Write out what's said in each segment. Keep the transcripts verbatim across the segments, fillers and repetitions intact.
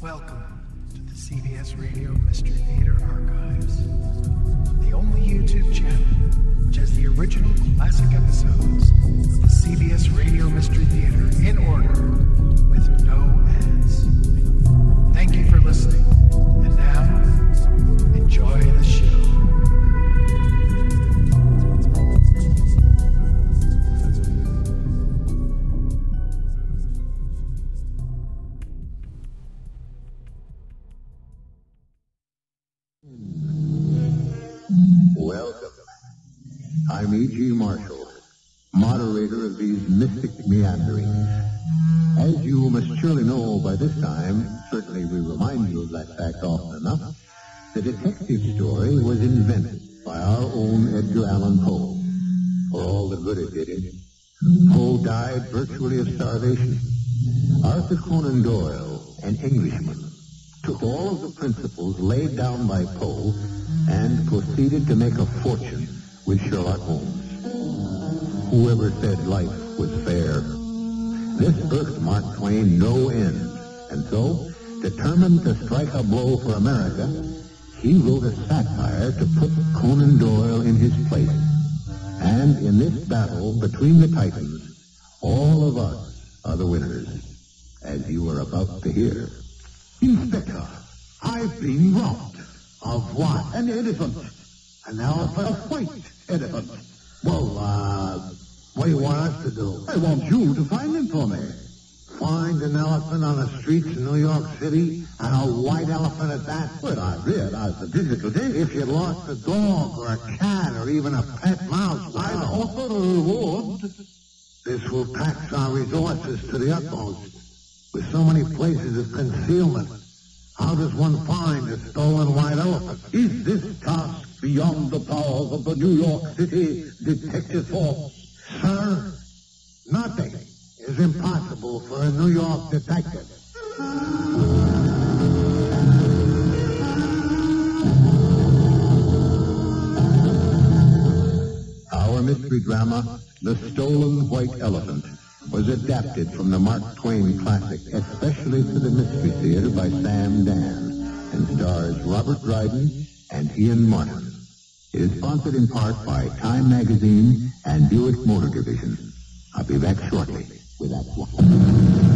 Welcome to the C B S Radio Mystery Theater Archives, the only YouTube channel which has the original classic episodes of the C B S Radio Mystery Theater in order with no ads. Thank you for listening, and now, enjoy the show. I'm E G Marshall, moderator of these mystic meanderings. As you must surely know by this time, certainly we remind you of that fact often enough, the detective story was invented by our own Edgar Allan Poe, for all the good it did him. Poe died virtually of starvation. Arthur Conan Doyle, an Englishman, took all of the principles laid down by Poe and proceeded to make a fortune with Sherlock Holmes. Whoever said life was fair? This irked Mark Twain no end, and so, determined to strike a blow for America, he wrote a satire to put Conan Doyle in his place. And in this battle between the titans, all of us are the winners, as you are about to hear. Inspector, I've been robbed. Of what? An elephant. And now for a white elephant. Well, uh, what do you want us to do? I want you to find him for me. Find an elephant on the streets of New York City, and a white elephant at that? Well, I realize the difficulty. If you lost a dog or a cat or even a pet mouse, wow. I'd offer a reward. This will tax our resources to the utmost. With so many places of concealment, how does one find a stolen white elephant? Is this task beyond the powers of the New York City detective force? Sir, nothing is impossible for a New York detective. Our mystery drama, The Stolen White Elephant, was adapted from the Mark Twain classic, especially for the Mystery Theater by Sam Dann, and stars Robert Dryden and Ian Martin. It is sponsored in part by Time Magazine and Buick Motor Division. I'll be back shortly with Act One.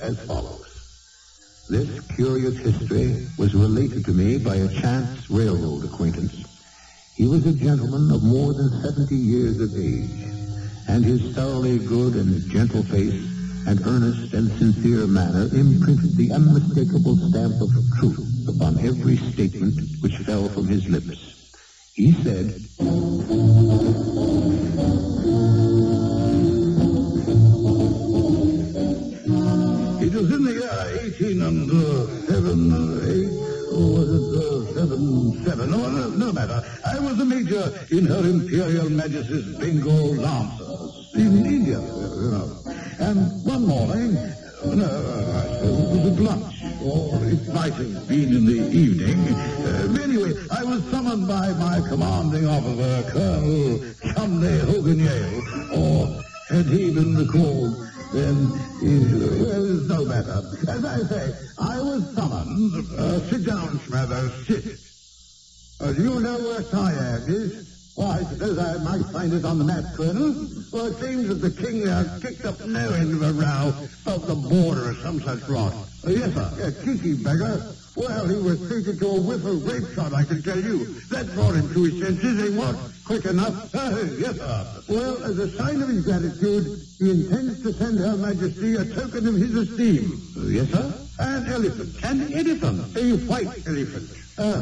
As follows. This curious history was related to me by a chance railroad acquaintance. He was a gentleman of more than seventy years of age, and his thoroughly good and gentle face and earnest and sincere manner imprinted the unmistakable stamp of truth upon every statement which fell from his lips. He said, eighteen and seven, uh, eight, or was it uh, seven, seven? No, no, no matter. I was a major in Her Imperial Majesty's Bengal Lancers in India, you know. And one morning, uh, no, I suppose it was at lunch, or it might have been in the evening. Uh, anyway, I was summoned by my commanding officer, Colonel Humley Hogan Yale, or had he been recalled? Then, well, it's no matter. As I say, I was summoned. Uh, sit down, Smathers, sit. Uh, do you know where Siam is? Well, I suppose I might find it on the map, Colonel. Well, it seems that the king uh, kicked up no end of a row above the border or some such rot. Uh, yes, sir. A cheeky beggar. Well, he was treated to a whiff of grape shot, I can tell you. That brought him to his senses, and what? Quick enough? Yes, sir. Well, as a sign of his gratitude, he intends to send Her Majesty a token of his esteem. Yes, sir? An elephant. An elephant. A white elephant. Uh,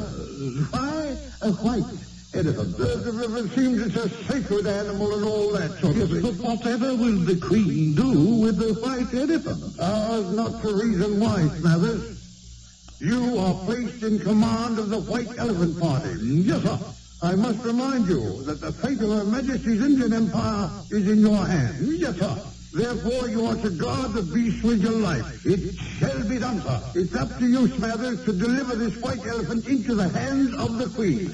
why a white elephant? Uh, it seems it's a sacred animal and all that sort yes, of thing. But whatever will the Queen do with the white elephant? Uh, not the reason why, Smathers. You are placed in command of the White Elephant Party. Yes, sir. I must remind you that the fate of Her Majesty's Indian Empire is in your hands. Yes, sir. Therefore, you are to guard the beast with your life. It shall be done, sir. It's up to you, Smathers, to deliver this white elephant into the hands of the Queen.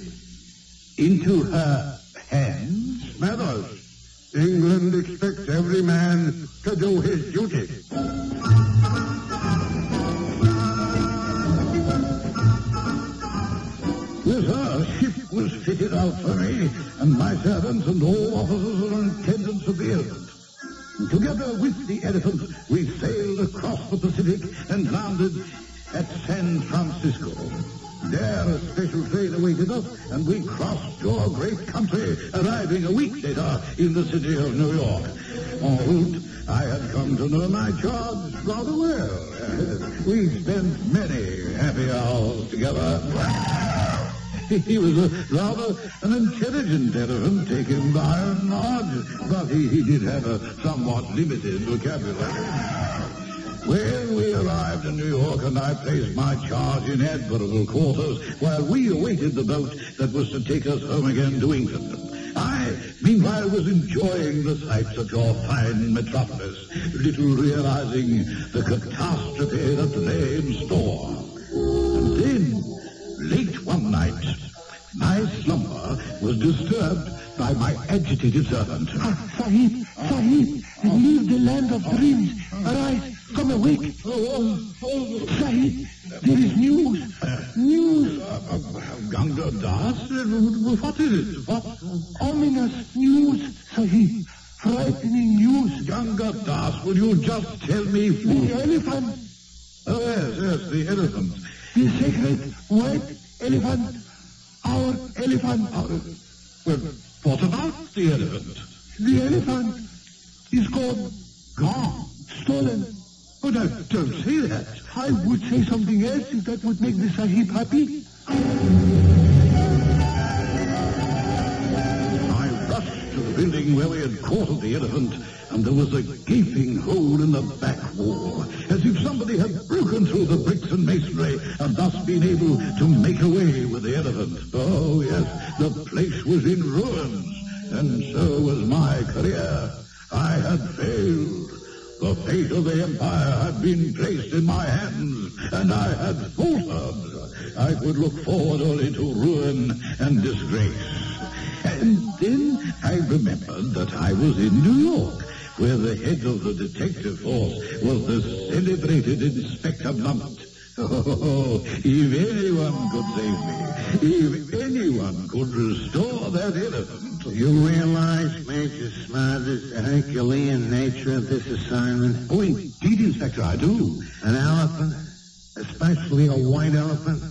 Into her hands? Smathers, England expects every man to do his duty. Yes, our ship was fitted out for me, and my servants and all officers are in attendance of the elephant. Together with the elephant, we sailed across the Pacific and landed at San Francisco. There a special train awaited us, and we crossed your great country, arriving a week later in the city of New York. En route, I had come to know my charge rather well. We spent many happy hours together. He was a, rather an intelligent elephant, taken by and large, but he, he did have a somewhat limited vocabulary. When we arrived in New York, and I placed my charge in admirable quarters while we awaited the boat that was to take us home again to England. I, meanwhile, was enjoying the sights of your fine metropolis, little realizing the catastrophe that lay in store. And then, late one night, my slumber was disturbed by my agitated servant. Ah, Sahib, Sahib, leave the land of dreams. Arise, come awake. Sahib, there is news. News. Ganga Das? What is it? What? Ominous news, Sahib. Frightening news. Ganga Das, will you just tell me? The elephant. Oh, yes, yes, the elephant. The sacred white elephant, our elephant. Our, well, what about the elephant? The elephant is called gone, stolen. Oh, no, don't say that. I would say something else if that would make the Sahib happy. I rushed to the building where we had quartered the elephant, and there was a gaping hole in the back wall, as if somebody had broken through the bricks and masonry and thus been able to make away with the elephant. Oh, yes, the place was in ruins, and so was my career. I had failed. The fate of the empire had been placed in my hands, and I had faltered. I could look forward only to ruin and disgrace. And then I remembered that I was in New York, where the head of the detective force was the celebrated Inspector Blunt. Oh, if anyone could save me, if anyone could restore that elephant. You realize, Major Smathers, the Herculean nature of this assignment? Oh, indeed, Inspector, I do. An elephant, especially a white elephant.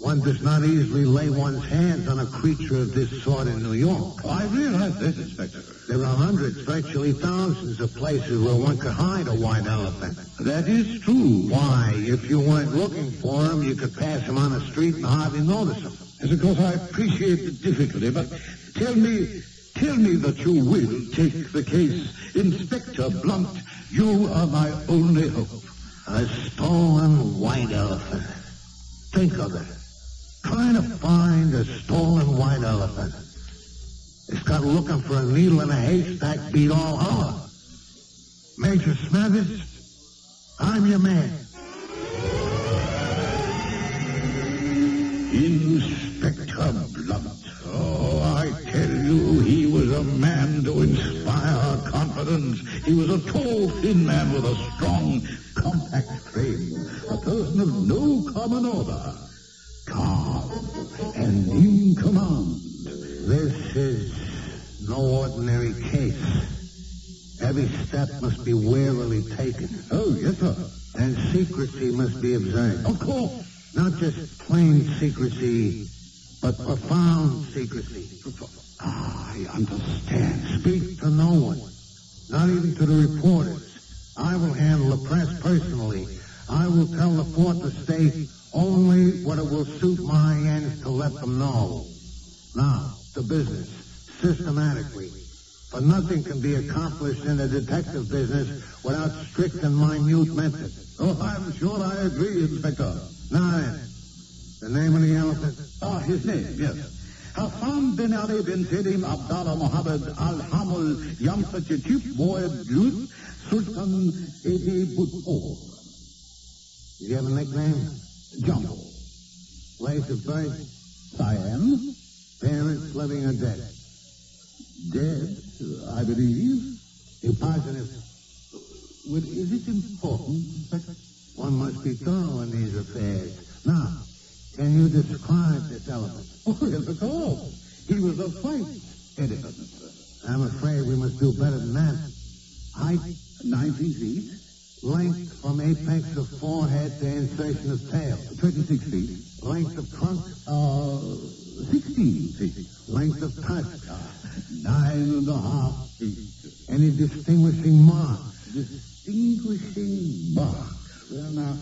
One does not easily lay one's hands on a creature of this sort in New York. Oh, I realize this, Inspector. There are hundreds, virtually thousands of places where one could hide a white elephant. That is true. Why, if you weren't looking for him, you could pass him on the street and hardly notice him. Yes, of course, I appreciate the difficulty, but tell me, tell me that you will take the case. Inspector Blunt, you are my only hope. A stolen white elephant. Think of it. Trying to find a stolen white elephant. It's got looking for a needle in a haystack beat all holler. Major Smathers, I'm your man. Inspector Blunt. Oh, I tell you, he was a man to inspire confidence. He was a tall, thin man with a strong, compact frame. A person of no common order. Calm and in command. This is no ordinary case. Every step must be warily taken. Oh, yes, sir. And secrecy must be observed. Of course. Not just plain secrecy, but profound secrecy. I understand. Speak to no one. Not even to the reporters. I will handle the press personally. I will tell the Fourth Estate only what it will suit my ends to let them know. Now, to business, systematically. For nothing can be accomplished in the detective business without strict and minute method. Oh, I'm sure I agree, Inspector. Now then, the name of the elephant? Oh, his name, yes. Hassan bin Ali bin Tidim Abdallah Muhammad al-Hamul yamsachi tüp boyd lüt sultan edi but'o. Did you have a nickname? Jumbo. Place of birth? Siam. Parents living or dead? Dead, I believe. You're positive. Well, is it important? One must be thorough in these affairs. Now, can you describe this elephant? Oh, yes, of course. He was a white elephant. I'm afraid we must do better than that. Height? nineteen feet. Length from apex of forehead to insertion of tail? twenty-six feet. Length of trunk? Uh, sixteen feet. Length of tusk? Nine and a half feet. Any distinguishing marks? Distinguishing marks? Well, now,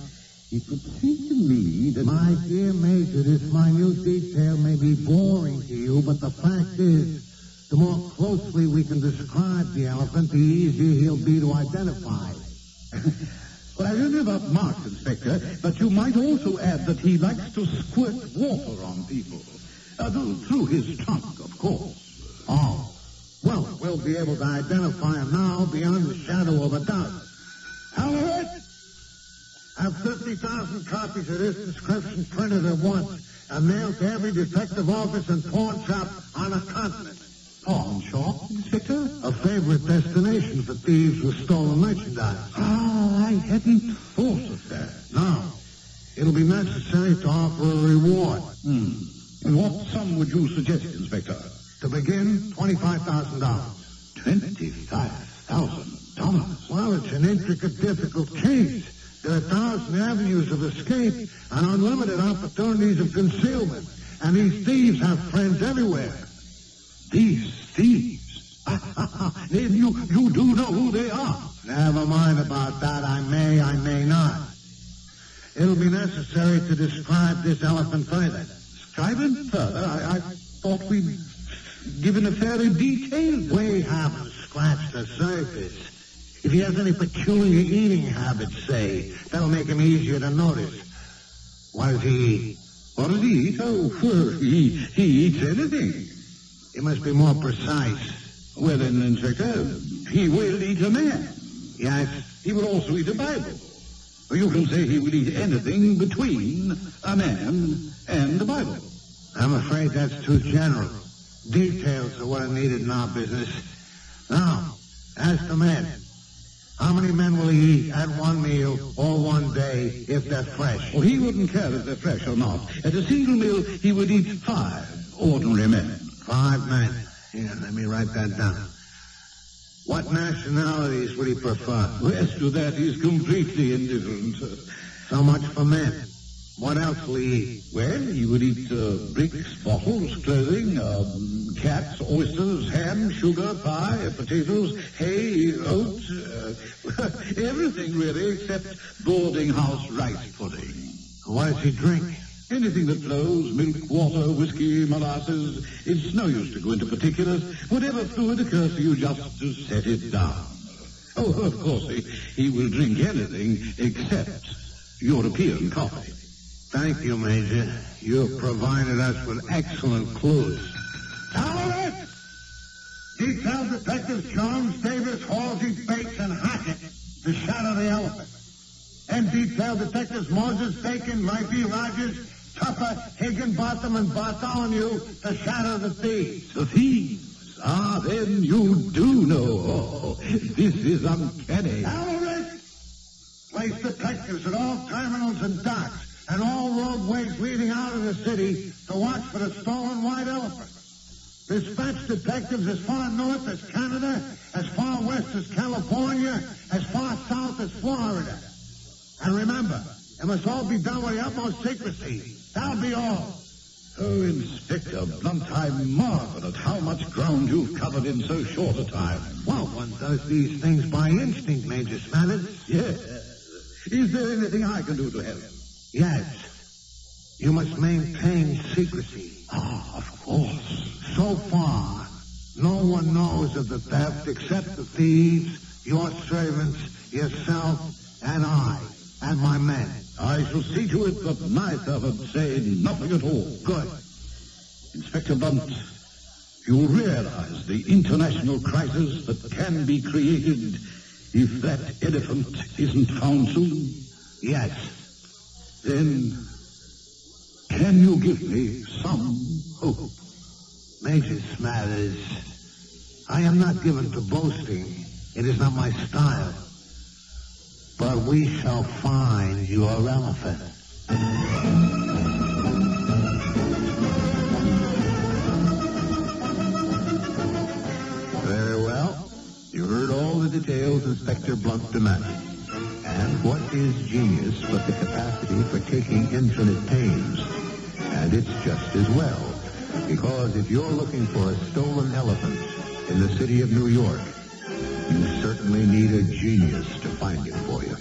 it would seem to me that... My dear Major, this minute detail may be boring to you, but the fact is, the more closely we can describe the elephant, the easier he'll be to identify. Well, I don't know about marks, Inspector, but you might also add that he likes to squirt water on people. Uh, through his trunk, of course. Oh. Well, we'll be able to identify him now beyond the shadow of a doubt. Howard! Have fifty thousand copies of this description printed at once and mailed to every detective office and pawn shop on the continent. Pawn shop, Inspector? A favorite destination for thieves with stolen merchandise. Ah, I hadn't thought of that. Now, it'll be necessary to offer a reward. Hmm. And what sum would you suggest, Inspector? To begin, twenty-five thousand dollars. twenty-five thousand dollars? Well, it's an intricate, difficult case. There are a thousand avenues of escape and unlimited opportunities of concealment. And these thieves have friends everywhere. These thieves? Then you, you do know who they are. Never mind about that. I may, I may not. It'll be necessary to describe this elephant further. Describe it further? I, I thought we'd given a fairly detailed... We haven't scratched the surface. If he has any peculiar eating habits, say, that'll make him easier to notice. What does he eat? What does he eat? Oh, he, he eats anything. It must be more precise. Well, then, Inspector, he will eat a man. Yes. He will also eat a Bible. You can say he will eat anything between a man and a Bible. I'm afraid that's too general. Details are what are needed in our business. Now, as to men, how many men will he eat at one meal or one day if they're fresh? Well, he wouldn't care if they're fresh or not. At a single meal, he would eat five ordinary men. Five men. Here, let me write that down. What nationalities would he prefer? Well, as to that, he's completely indifferent. So much for men. What else will he eat? Well, he would eat uh, bricks, bottles, clothing, um, cats, oysters, ham, sugar, pie, potatoes, hay, oats, uh, everything really except boarding house rice pudding. What does he drink? Anything that flows, milk, water, whiskey, molasses. It's no use to go into particulars. Whatever fluid occurs to you, just to set it down. Oh, of course, he, he will drink anything except European coffee. Thank you, Major. You have provided us with excellent clues. Tolerant! Detailed detectives Jones, Davis, Halsey, Bates, and Hackett to shadow the elephant. And detailed detectives Moses, Bacon, Murphy, Rogers, Tupper, Higginbotham, and Bartholomew to shadow the thieves. The thieves? Ah, then you do know. Oh, this is uncanny. Alaric! Place detectives at all terminals and docks and all roadways leading out of the city to watch for the stolen white elephant. Dispatch detectives as far north as Canada, as far west as California, as far south as Florida. And remember, it must all be done with the utmost secrecy. That'll be all. Oh, Inspector Blunt, I marvel at how much ground you've covered in so short a time. Well, one does these things by instinct, Major Smathers. Yes. Is there anything I can do to help? Yes. You must maintain secrecy. Ah, of course. So far, no one knows of the theft except the thieves, your servants, yourself, and I. And my men. I shall see to it that my servants say nothing at all. Good. Inspector Blunt, you realize the international crisis that can be created if that elephant isn't found soon? Yes. Then, can you give me some hope? Major Smathers, I am not given to boasting. It is not my style. But we shall find your elephant. Very well. You heard all the details Inspector Blunt demanded. And what is genius but the capacity for taking infinite pains? And it's just as well. Because if you're looking for a stolen elephant in the city of New York, you certainly need a genius to find it for you.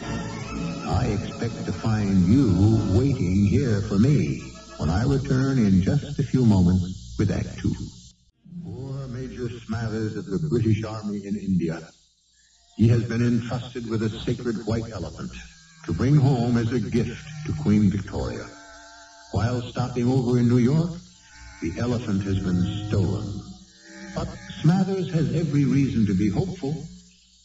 I expect to find you waiting here for me when I return in just a few moments with Act Two. Poor Major Smathers of the British Army in India. He has been entrusted with a sacred white elephant to bring home as a gift to Queen Victoria. While stopping over in New York, the elephant has been stolen. But Smathers has every reason to be hopeful.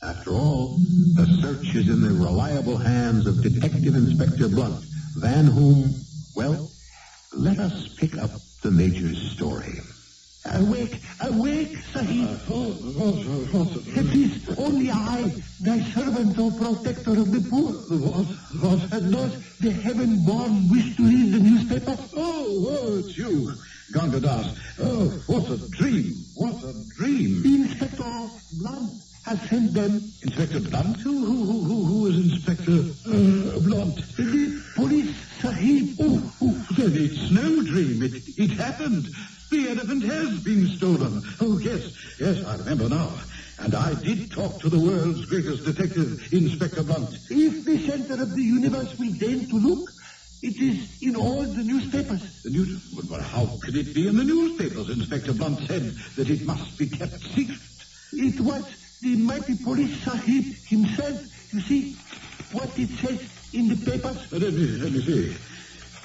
After all, the search is in the reliable hands of Detective Inspector Blunt, than whom, well, let us pick up the Major's story. Awake, awake, Sahib. It is only I, thy servant, O protector of the poor. What? And those the heaven-born wish to read the newspaper. Oh, oh, it's you, Gangadas. Oh, what a dream, what a dream. Inspector Blunt has sent them. Inspector Blunt? Who, who, who, who is Inspector uh, Blunt? The police, Sahib. Oh, oh, then it's no dream. It, it happened. The elephant has been stolen. Oh, yes, yes, I remember now. And I did talk to the world's greatest detective, Inspector Blunt. If the center of the universe will deign to look, it is in all the newspapers. The news? Well, how could it be in the newspapers? Inspector Blunt said that it must be kept secret. It was the mighty police Sahib himself. You see what it says in the papers? Let me, let me see.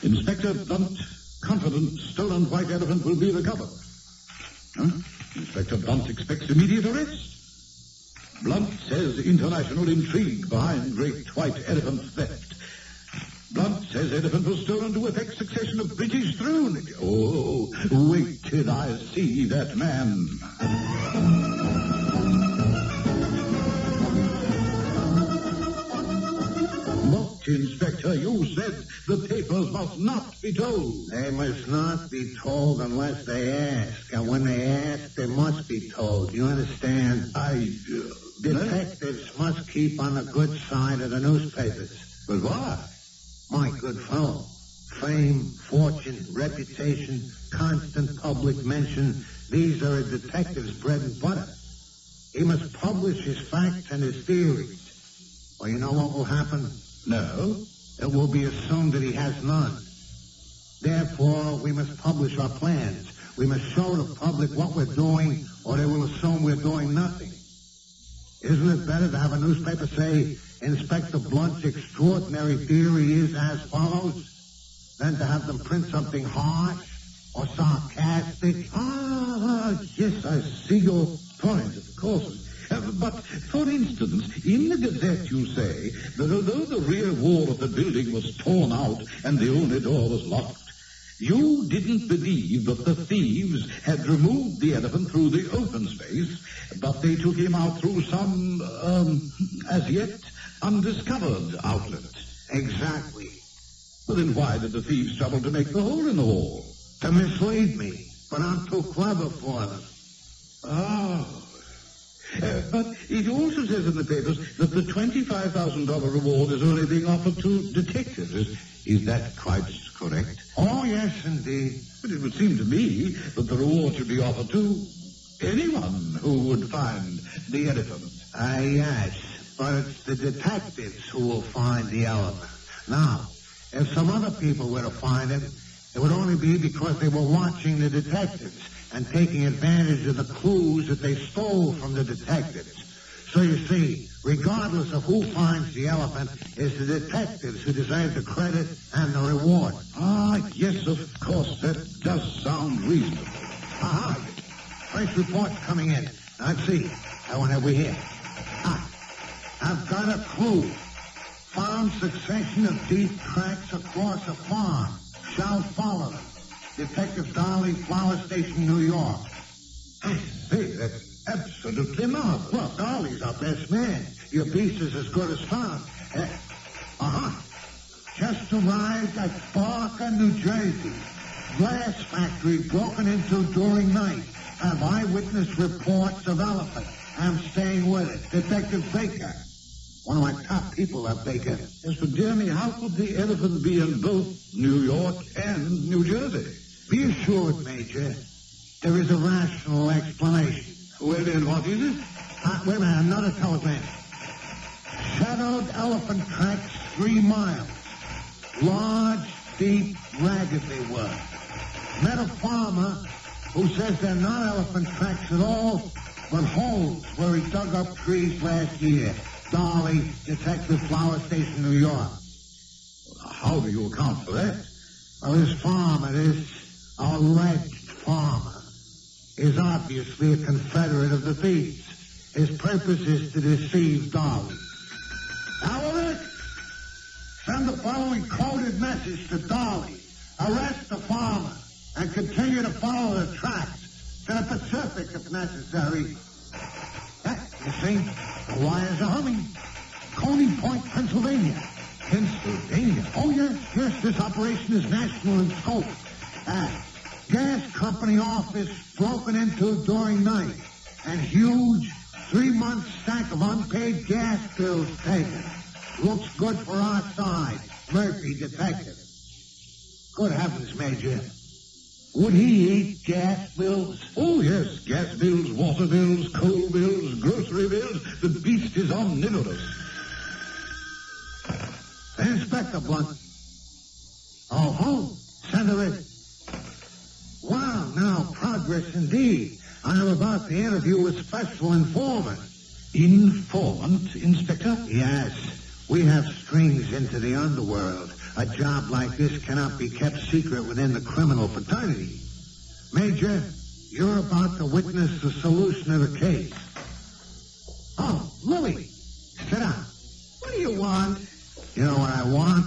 Inspector Blunt, confident stolen white elephant will be recovered. Huh? Inspector Blunt expects immediate arrest. Blunt says international intrigue behind great white elephant theft. Blunt says elephant was stolen to effect succession of British throne. Oh, wait till I see that man. What, Inspector? You said the papers must not be told. They must not be told unless they ask. And when they ask, they must be told. You understand? I... Uh, Detectives I... must keep on the good side of the newspapers. But why? My good fellow, fame, fortune, reputation, constant public mention, these are a detective's bread and butter. He must publish his facts and his theories. Well, you know what will happen? No. It will be assumed that he has none. Therefore, we must publish our plans. We must show the public what we're doing, or they will assume we're doing nothing. Isn't it better to have a newspaper say, Inspector Blunt's extraordinary theory is as follows, than to have them print something harsh or sarcastic? Ah, yes, I see your point, of course. Uh, but, for instance, in the Gazette you say that although the rear wall of the building was torn out and the only door was locked, you didn't believe that the thieves had removed the elephant through the open space, but they took him out through some, um, as yet, undiscovered outlet. Exactly. Well, then why did the thieves trouble to make the hole in the wall? To mislead me, but I'm too clever for them. Oh. Uh, but it also says in the papers that the twenty-five thousand dollars reward is only being offered to detectives. Is, is that quite correct? Oh, yes, indeed. But it would seem to me that the reward should be offered to anyone who would find the elephant. Ah, uh, yes, but it's the detectives who will find the elephant. Now, if some other people were to find it, it would only be because they were watching the detectives and taking advantage of the clues that they stole from the detectives. So you see, regardless of who finds the elephant, it's the detectives who deserve the credit and the reward. Ah, yes, of course, that does sound reasonable. Aha, first report coming in. Let's see, that one have we here? Ah, I've got a clue. Found succession of deep tracks across a farm. Shall follow them. Detective Darley, Flower Station, New York. I say, that's absolutely marvelous. Well, Darley's our best man. Your beast is as good as found. Uh, uh-huh. Just arrived at Barker, New Jersey. Glass factory broken into during night. Have eyewitness reports of elephant. I'm staying with it. Detective Baker. One of my top people, that Baker. Yes, but dear me, how could the elephant be in both New York and New Jersey? Be assured, Major, there is a rational explanation. Well, then, what is it? Uh, wait a minute, another telegram. Shadowed elephant tracks three miles. Large, deep, ragged they were. Met a farmer who says they're not elephant tracks at all, but holes where he dug up trees last year. Darley, Detective, Flower Station, New York. How do you account for that? Well, this farmer, this alleged farmer, is obviously a confederate of the thieves. His purpose is to deceive Darley. Alaric, send the following coded message to Darley. Arrest the farmer and continue to follow the tracks to the Pacific if necessary. You see, the wires are humming. Coney Point, Pennsylvania. Pennsylvania? Oh, yes, yes, this operation is national in scope. Uh, gas company office broken into during night. And huge three-month stack of unpaid gas bills taken. Looks good for our side. Murphy, detective. Good heavens, Major. Would he eat gas bills? Oh, yes. Gas bills, water bills, coal bills, grocery bills. The beast is omnivorous. Inspector Blunt. Oh, ho. Send her in. Wow, now, progress indeed. I am about to interview a special informant. Informant, Inspector? Yes. We have strings into the underworld. A job like this cannot be kept secret within the criminal fraternity. Major, you're about to witness the solution of the case. Oh, Louie, sit down. What do you want? You know what I want?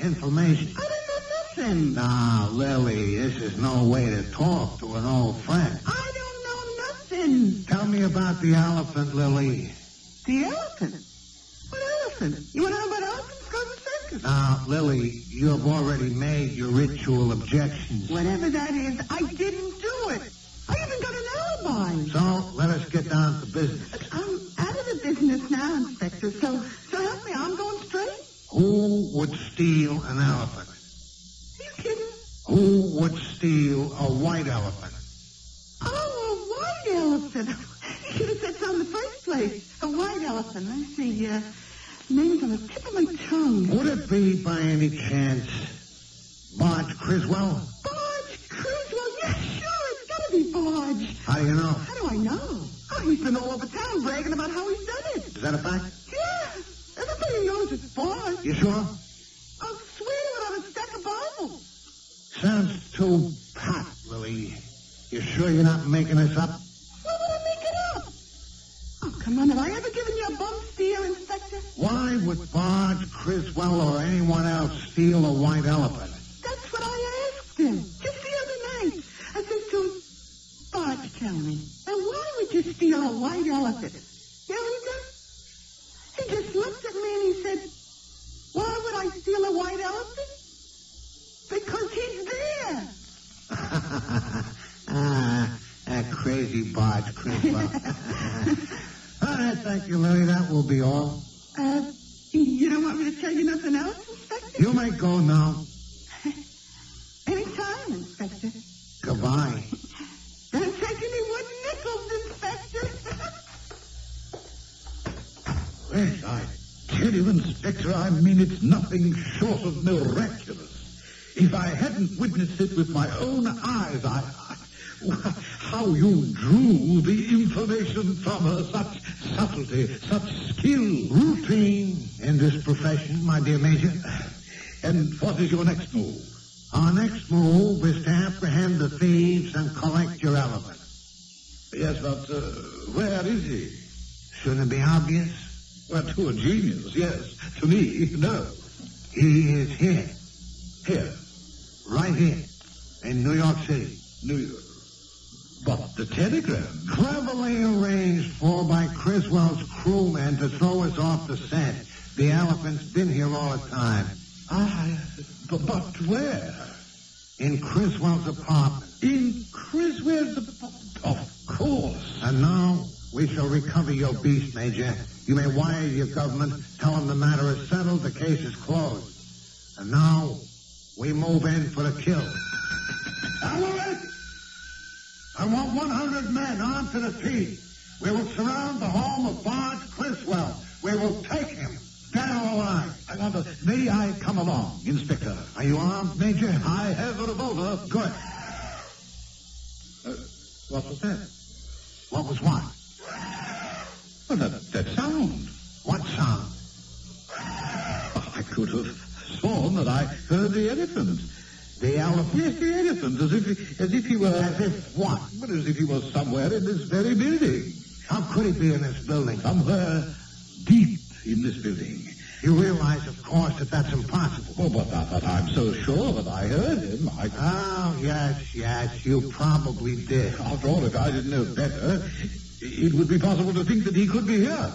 Information. I don't know nothing. Now, Lily, this is no way to talk to an old friend. I don't know nothing. Tell me about the elephant, Lily. The elephant? What elephant? You want to know about elephants? Now, Lily, you have already made your ritual objections. Whatever that is, I didn't do it. I even got an alibi. So, let us get down to business. I'm out of the business now, Inspector, so so help me, I'm going straight. Who would steal an elephant? Are you kidding? Who would steal a white elephant? Oh, a white elephant. You should have said so in the first place. A white elephant. Let's see, uh... name's on the tip of my tongue. Would it be, by any chance, Barge Criswell? Barge Criswell? Yes, yeah, sure, it's gotta be Barge. How do you know? How do I know? Oh, he's been all over town bragging about how he's done it. Is that a fact? Yeah, everybody knows it's Barge. You sure? I'll swear without a stack of Bibles. Sounds too pat, Lily. You sure you're not making this up? Why would I make it up? Oh, come on, have I ever given you a bum steer, Inspector? Why would Barge Criswell or anyone else steal a white elephant? That's what I asked him just the other night. I said to him, Barge, tell me, now why would you steal a white elephant? You know what he did? He just looked at me and he said, why would I steal a white elephant? Because he's there. Ah, that crazy Barge Criswell. All right, thank you, Lily. That will be all. Uh, you don't want me to tell you nothing else, Inspector? You may go now. Any time, Inspector. Goodbye. Don't take any wooden nickels, Inspector. Well, I tell you, Inspector, I mean it's nothing short of miraculous. If I hadn't witnessed it with my own eyes, I... I How you drew the information from her, such subtlety, such skill. Routine in this profession, my dear Major. And what is your next move? Our next move is to apprehend the thieves and collect your elephant. Yes, but uh, where is he? Shouldn't it be obvious? Well, to a genius, yes. To me, no. He is here. Here? Right here. In New York City. New York. But the telegram? Cleverly arranged for by Criswell's crewmen to throw us off the scent. The elephant's been here all the time. Ah, but, but where? In Criswell's apartment. In Criswell's apartment? Of course. And now we shall recover your beast, Major. You may wire your government, tell them the matter is settled, the case is closed. And now we move in for the kill. Alaric! I want one hundred men armed to the teeth. We will surround the home of Barge Criswell. We will take him, dead or alive. I wonder, may I come along, Inspector? Are you armed, Major? I have a revolver. Good. Uh, what was that? What was what? Well, that, that sound. What sound? Oh, I could have sworn that I heard the elephant. The elephant? Yes, the elephant, as if, as if he were... As if what? Well, as if he was somewhere in this very building. How could he be in this building? Somewhere deep in this building. You realize, of course, that that's impossible. Oh, but, uh, but I'm so sure that I heard him. I... Oh, yes, yes, you probably did. After all, if I didn't know better, it would be possible to think that he could be here.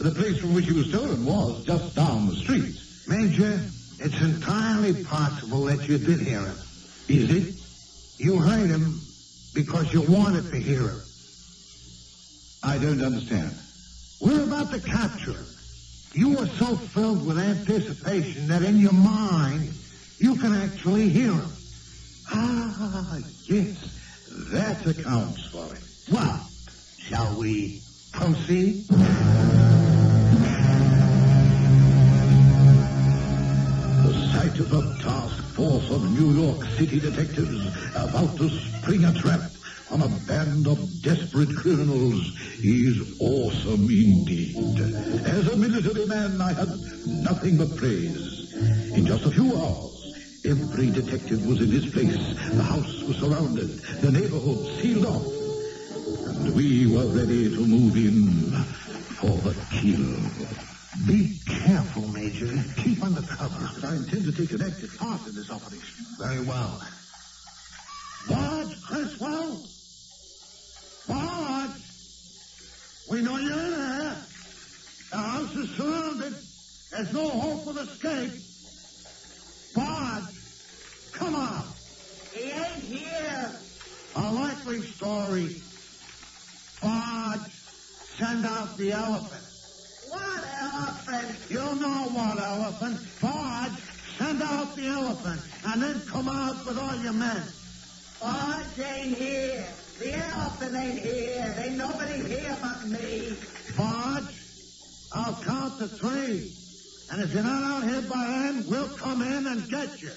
The place from which he was stolen was just down the street. Major... It's entirely possible that you did hear him. Is it? You heard him because you wanted to hear him. I don't understand. We're about to capture him. You were so filled with anticipation that in your mind, you can actually hear him. Ah, yes. That accounts for it. Well, shall we proceed? Of the task force of New York City detectives about to spring a trap on a band of desperate criminals is awesome indeed. As a military man, I had nothing but praise. In just a few hours, every detective was in his place. The house was surrounded, the neighborhood sealed off, and we were ready to move in for the kill. Be careful, Major. Keep under cover. I intend to take an active part in this operation. Very well. Barge Criswell! Barge! We know you're in there. The house is surrounded. There's no hope of escape. Barge! Come on! He ain't here. A likely story. Barge, send out the elephant. What elephant? You know what elephant. Barge, send out the elephant, and then come out with all your men. Barge ain't here. The elephant ain't here. Ain't nobody here but me. Barge, I'll count to three. And if you're not out here by then, we'll come in and get you.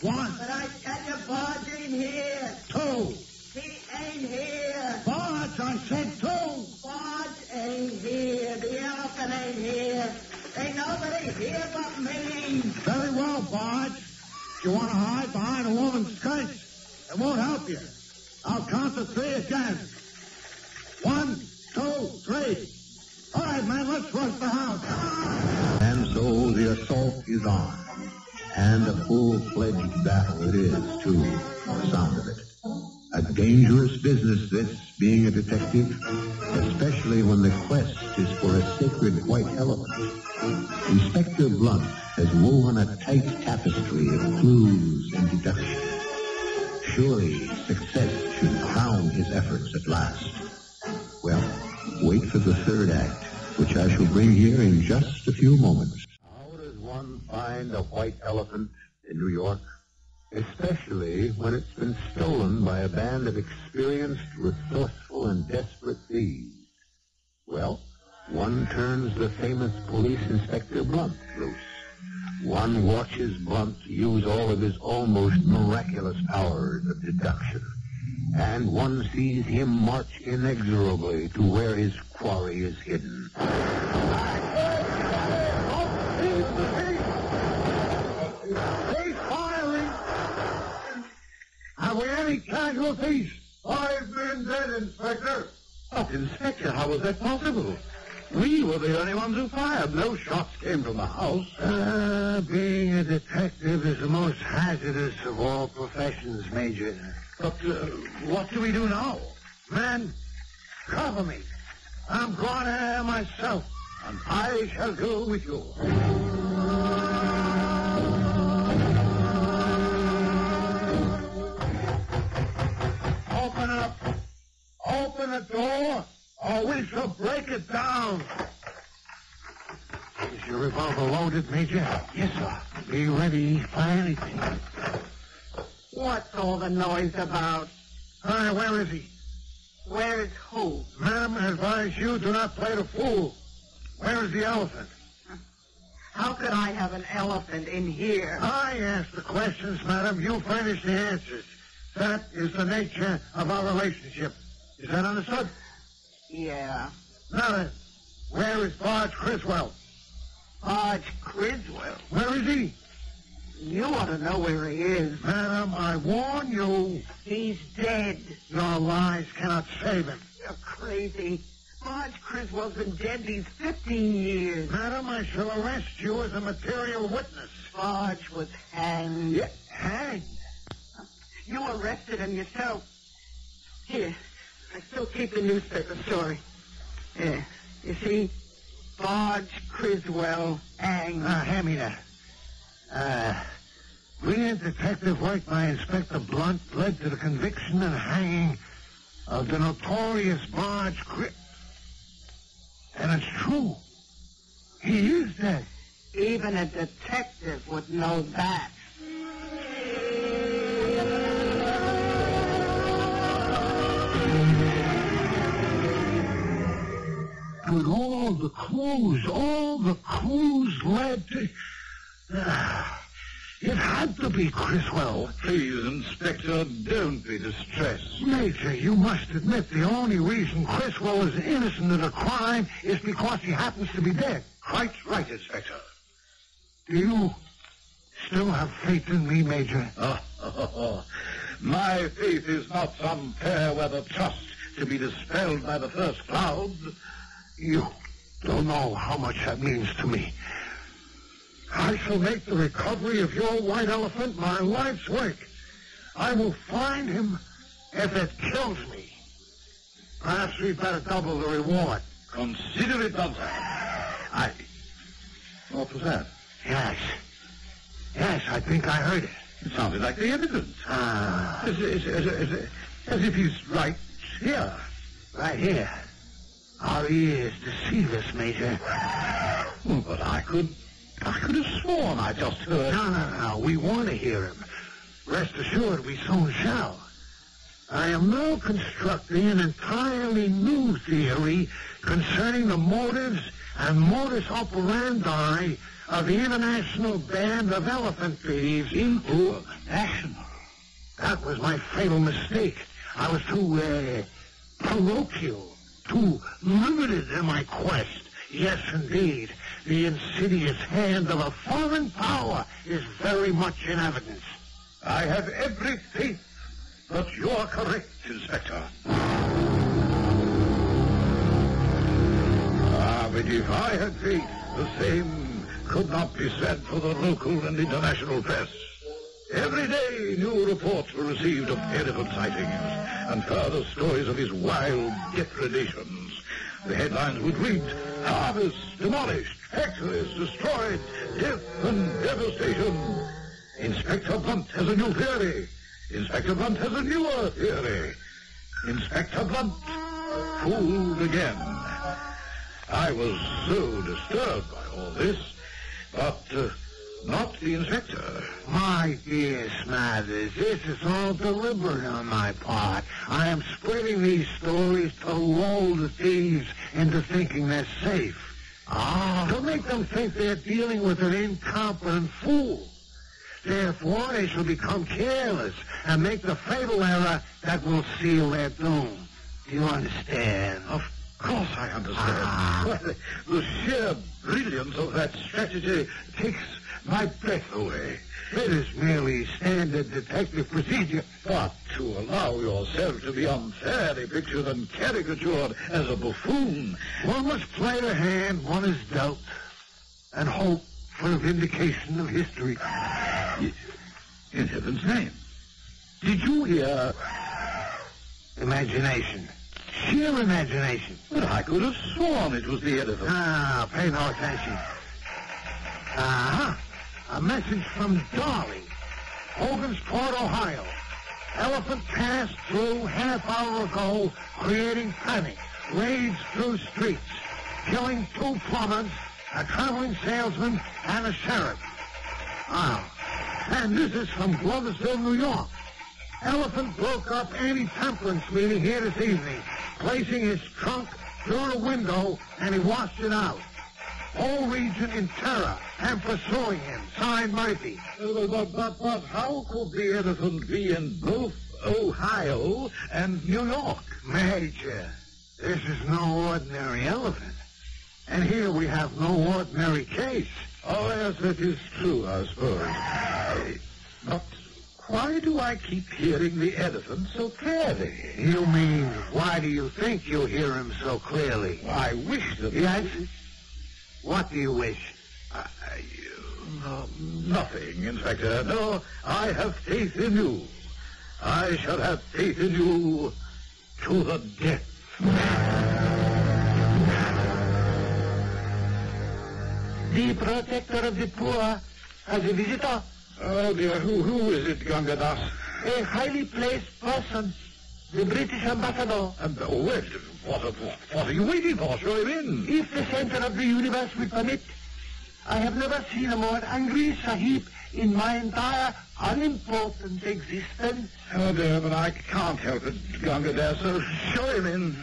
One. But I tell you, Barge ain't here. Two. He ain't here. Barge, I said two. Barge ain't here. The elephant ain't here. Ain't nobody here but me. Very well, Barge. If you want to hide behind a woman's skirts, it won't help you. I'll count to three again. One, two, three. All right, man, let's rush the house. And so the assault is on. And a full-fledged battle it is, too, by the sound of it. A dangerous business, this, being a detective, especially when the quest is for a sacred white elephant. Inspector Blunt has woven a tight tapestry of clues and deduction. Surely success should crown his efforts at last. Well, wait for the third act, which I shall bring here in just a few moments. How does one find a white elephant in New York? Especially when it's been stolen by a band of experienced, resourceful, and desperate thieves. Well, one turns the famous police Inspector Blunt loose. One watches Blunt use all of his almost miraculous powers of deduction and one sees him march inexorably to where his quarry is hidden. Have we any casualties? Five men dead, Inspector. Oh, Inspector, how was that possible? We were the only ones who fired. No shots came from the house. Uh, being a detective is the most hazardous of all professions, Major. But uh, what do we do now? Man, cover me. I'm going there myself, and I shall go with you. Open up. Open the door. Or we shall break it down. Is your revolver loaded, Major? Yes, sir. Be ready for anything. What's all the noise about? Hi, where is he? Where is who? Ma'am, I advise you do not play the fool. Where is the elephant? How could I have an elephant in here? I ask the questions, madam. You furnish the answers. That is the nature of our relationship. Is that understood? Yeah. Now then, where is Barge Criswell? Barge Criswell? Where is he? You ought to know where he is. Madam, I warn you. He's dead. Your lies cannot save him. You're crazy. Barge Criswell's been dead these fifteen years. Madam, I shall arrest you as a material witness. Barge was hanged. Yeah, hanged? You arrested him yourself. Here. I still keep the newspaper story. Yeah. You see, Barge Criswell hanged. Ah, hand me that. Uh, brilliant detective work by Inspector Blunt led to the conviction and hanging of the notorious Barge Criswell. And it's true. He is dead. Even a detective would know that. But all the clues, all the clues led to... Uh, it had to be Criswell. Please, Inspector, don't be distressed. Major, you must admit the only reason Criswell is innocent of the crime is because he happens to be dead. Quite right, Inspector. Do you still have faith in me, Major? Oh, oh, oh. My faith is not some fair-weather trust to be dispelled by the first cloud. You don't know how much that means to me. I shall make the recovery of your white elephant my life's work. I will find him if it kills me. Perhaps we'd better double the reward. Consider it done, sir. I... What was that? Yes. Yes, I think I heard it. It sounded like the evidence. Ah. As, as, as, as, as, as if he's right here. Right here. Our ears deceive us, Major. Well, but I could... I could have sworn I just heard... No, no, no. We want to hear him. Rest assured, we soon shall. I am now constructing an entirely new theory concerning the motives and modus operandi of the International Band of Elephant Thieves. International? That was my fatal mistake. I was too, uh, parochial. Too limited in my quest. Yes, indeed. The insidious hand of a foreign power is very much in evidence. I have every faith, but you are correct, Inspector. Ah, but if I had faith, the same could not be said for the local and international press. Every day, new reports were received of elephant sightings and further stories of his wild depredations. The headlines would read, harvests demolished, factories destroyed, death and devastation. Inspector Blunt has a new theory. Inspector Blunt has a newer theory. Inspector Blunt, fooled again. I was so disturbed by all this, but... Uh, Not the inspector. My dear Smathers, this is all deliberate on my part. I am spreading these stories to lull the thieves into thinking they're safe. Ah. To make them think they're dealing with an incompetent fool. Therefore, they shall become careless and make the fatal error that will seal their doom. Do you understand? Of course I understand. Ah. Well, the sheer brilliance of that strategy takes my breath away. It is merely standard detective procedure. But to allow yourself to be unfairly pictured and caricatured as a buffoon. One must play the hand one is dealt and hope for a vindication of history. In heaven's name, did you hear... Imagination. Sheer imagination. But I could have sworn it was the elephant. Ah, pay no attention. Uh-huh. A message from Darling, Hogansport, Ohio. Elephant passed through half hour ago, creating panic. Raids through streets, killing two plumbers, a traveling salesman, and a sheriff. Ah, and this is from Gloversville, New York. Elephant broke up anti-temperance meeting here this evening, placing his trunk through a window, and he washed it out. Whole region in terror and pursuing him. Signed, Murphy. But, but, but, but how could the elephant be in both Ohio and New York? Major, this is no ordinary elephant. And here we have no ordinary case. Oh, yes, that is true, I suppose. But why do I keep hearing the elephant so clearly? You mean, why do you think you hear him so clearly? I wish that... Yes? What do you wish? I, I, uh, nothing, Inspector. No, I have faith in you. I shall have faith in you to the death. The protector of the poor has a visitor. Oh, dear. Who, who is it, Gunga Das? A highly placed person. The British ambassador. And, oh, wait, what, what, what are you waiting for? Show him in. If the center of the universe will permit, I have never seen a more angry sahib in my entire unimportant existence. Oh, dear, but I can't help it, Gunga Das, so show him in.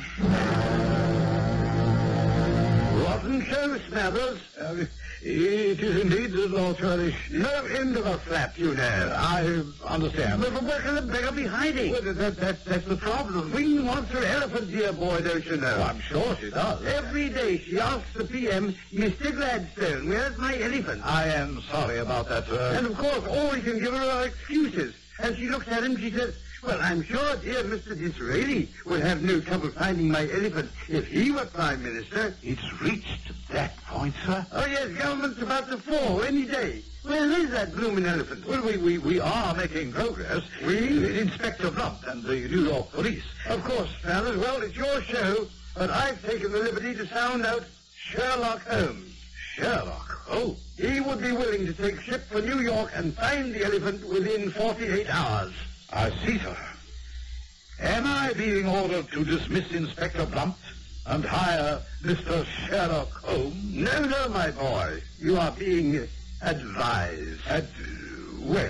Rotten show, Smathers. Uh, it is indeed, Lord Churlish. No end of a flap, you know. I understand. But where can the beggar be hiding? Well, that, that, that, that's the problem. Wing wants her elephant, dear boy, don't you know? Well, I'm sure she does. Every day she asks the P M, Mister Gladstone, where's my elephant? I am sorry about that, sir. And, of course, all we can give her are excuses. As she looks at him, she says, well, I'm sure dear Mister Disraeli would have no trouble finding my elephant if he were Prime Minister. It's reached that point, sir? Oh, yes, government's about to fall any day. Where is that blooming elephant? Well, we, we, we are making progress. We? Inspector Blunt and the New York police. Of course, fellas, well, it's your show, but I've taken the liberty to sound out Sherlock Holmes. Sherlock Holmes? He would be willing to take ship for New York and find the elephant within forty-eight hours. I see, sir. Am I being ordered to dismiss Inspector Blunt and hire Mister Sherlock Holmes? No, no, my boy. You are being advised. Ad- well,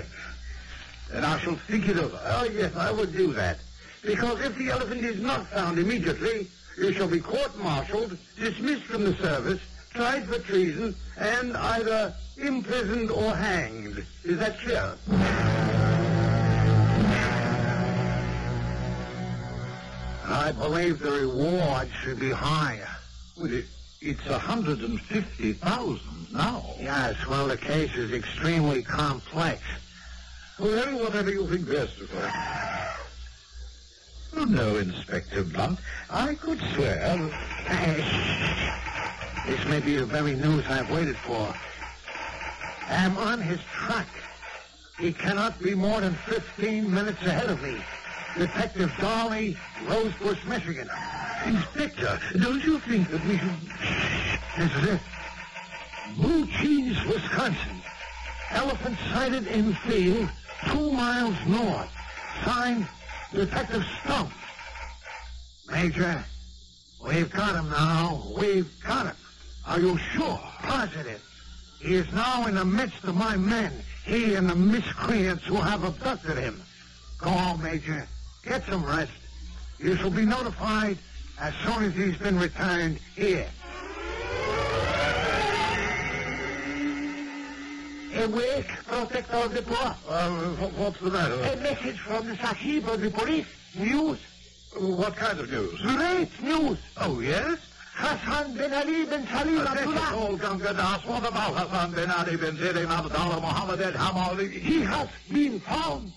then I shall think it over. Oh, yes, I will do that. Because if the elephant is not found immediately, you shall be court-martialed, dismissed from the service, tried for treason, and either imprisoned or hanged. Is that clear? I believe the reward should be higher. Well, it, it's one hundred fifty thousand dollars now. Yes, well, the case is extremely complex. Well, whatever you think best of it. Oh, no, Inspector Blunt. I could swear... This may be the very news I've waited for. I'm on his track. He cannot be more than fifteen minutes ahead of me. Detective Darley, Rosebush, Michigan. Inspector, don't you think that we should... This is it. Blue Cheese, Wisconsin. Elephant sighted in field, two miles north. Signed, Detective Stump. Major, we've got him now. We've got him. Are you sure? Positive. He is now in the midst of my men. He and the miscreants who have abducted him. Go on, Major. Get some rest. You shall be notified as soon as he's been returned here. awake prospect of the poor. Uh, what's the matter? A message from the Sahib of the police. News. What kind of news? Great news. Oh, yes? Hassan bin Ali bin Tidim Abdallah. All Gunga Das. What about Hassan bin Ali bin Tidim Abdallah Muhammad al-Hamul? He has been found.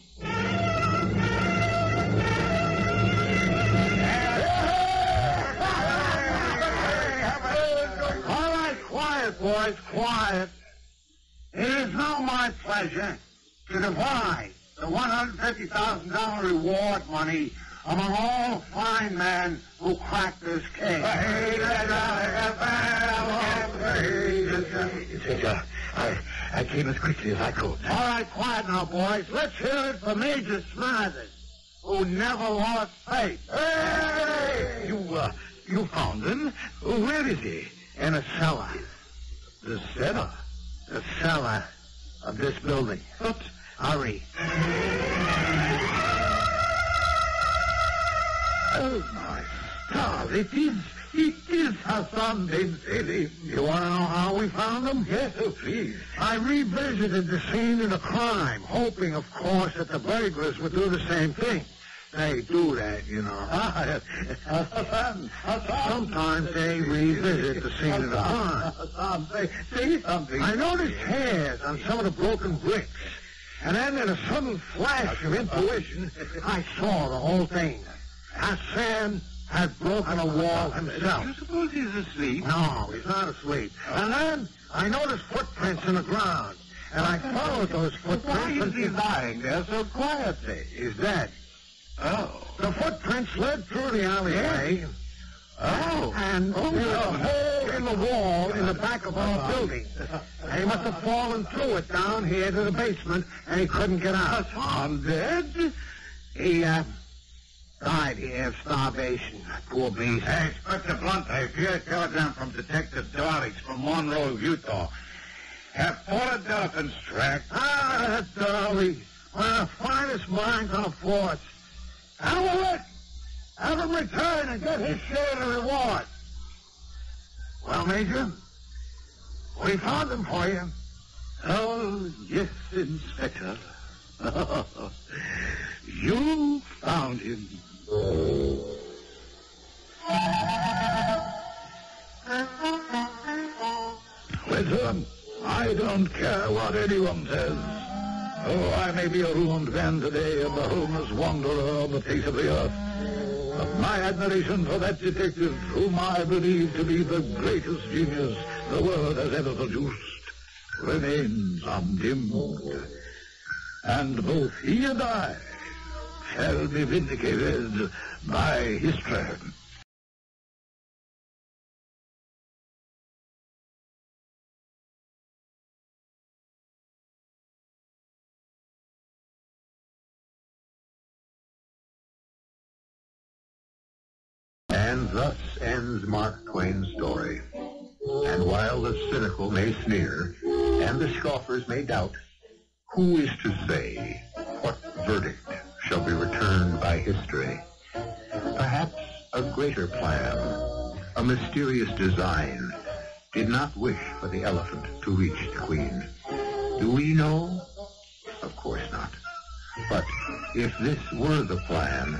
All right, quiet, boys, quiet. It is now my pleasure to divide the one hundred fifty thousand dollars reward money among all fine men who cracked this case. Inspector, I, I came as quickly as I could. All right, quiet now, boys. Let's hear it for Major Smithers, who never lost faith. Hey! You, uh, you found him? Where is he? In a cellar. The cellar? The cellar of this building. Oops, hurry. Oh, my star, it is, it is Hassan bin Tidim. You want to know how we found him? Yes, oh, please. I revisited the scene of the crime, hoping, of course, that the burglars would do the same thing. They do that, you know. Hassan, Hassan. Sometimes they revisit the scene of the crime. Hassan, say, say something. I noticed hairs on some of the broken bricks. And then in a sudden flash of intuition, I saw the whole thing. Hassan had broken a wall himself. Do you suppose he's asleep? No, he's not asleep. And then I noticed footprints in the ground, and I followed those footprints. Why is he lying there so quietly? He's dead. Oh. The footprints led through the alleyway. Yeah. Oh. And oh, there was a hole in the wall in the back of our building. He must have fallen through it down here to the basement, and he couldn't get out. Hassan dead? He, uh... died here of starvation, poor beast. Hey, Inspector Blunt, I hear a telegram from Detective Dorix from Monroe, Utah. Have ordered elephants tracked. Ah, that Dorix, one of the finest minds on forts. Have a look. Have him return and get his share of the reward. Well, Major, we found him for you. Oh, yes, Inspector. You found him. Listen, I don't care what anyone says. Oh, I may be a ruined man today and the homeless wanderer on the face of the earth, but my admiration for that detective, whom I believe to be the greatest genius the world has ever produced, remains undimmed. And both he and I shall be vindicated by history. And thus ends Mark Twain's story. And while the cynical may sneer, and the scoffers may doubt, who is to say what verdict shall be returned by history? Perhaps a greater plan, a mysterious design, did not wish for the elephant to reach the queen. Do we know? Of course not. But if this were the plan,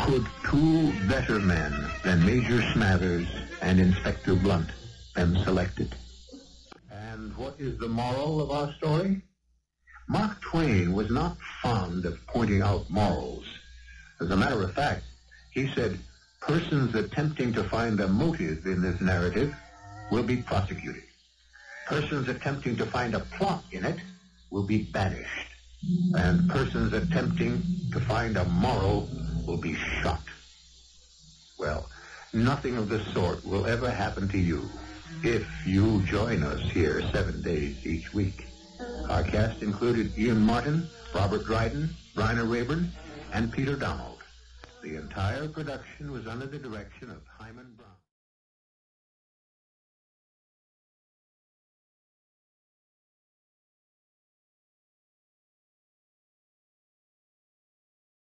could two better men than Major Smathers and Inspector Blunt been selected? And what is the moral of our story? Mark Twain was not fond of pointing out morals. As a matter of fact, he said, persons attempting to find a motive in this narrative will be prosecuted. Persons attempting to find a plot in it will be banished. And persons attempting to find a moral will be shot. Well, nothing of the sort will ever happen to you if you join us here seven days each week. Our cast included Ian Martin, Robert Dryden, Bryna Raeburn, and Peter Donald. The entire production was under the direction of Hyman Brown.